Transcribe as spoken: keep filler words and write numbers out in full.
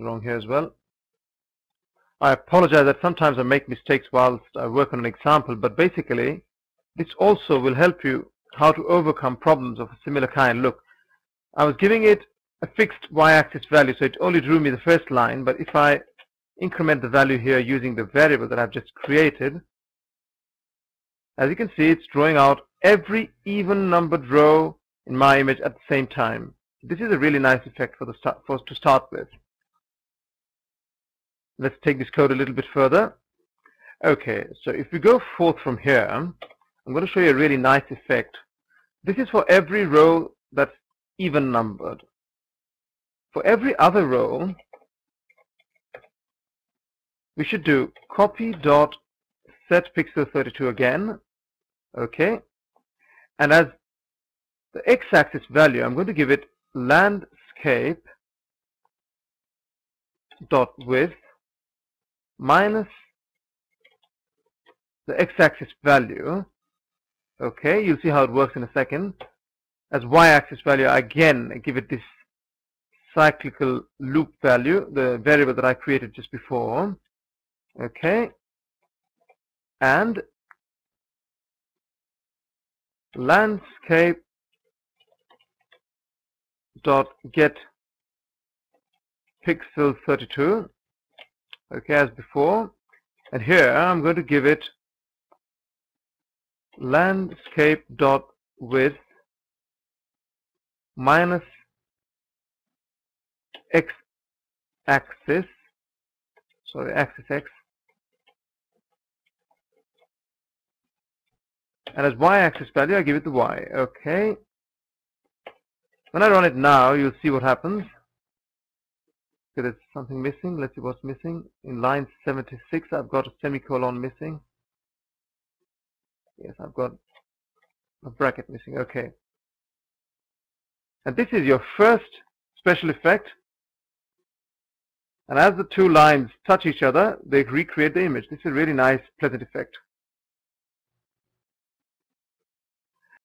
along here as well. I apologize that sometimes I make mistakes whilst I work on an example, but basically this also will help you how to overcome problems of a similar kind. Look, I was giving it a fixed y-axis value, so it only drew me the first line, but if I increment the value here using the variable that I've just created, as you can see, it's drawing out every even numbered row in my image at the same time. This is a really nice effect for the start, for us to start with. Let's take this code a little bit further. Okay, so if we go forth from here, I'm going to show you a really nice effect. This is for every row that's even numbered. For every other row, we should do copy dot set pixel thirty-two again. Okay, and as the x-axis value, I'm going to give it landscape dot width minus the x-axis value. Okay, you'll see how it works in a second. As y-axis value, again, I give it this cyclical loop value, the variable that I created just before. Okay, and landscape dot get pixel thirty-two, okay, as before, and here I'm going to give it landscape dot width minus x axis, sorry, axis x, and as y axis value I give it the y. Okay, when I run it now, you'll see what happens. Okay, there's something missing. Let's see what's missing. In line seventy-six, I've got a semicolon missing. Yes, I've got a bracket missing. Okay. And this is your first special effect. And as the two lines touch each other, they recreate the image. This is a really nice, pleasant effect.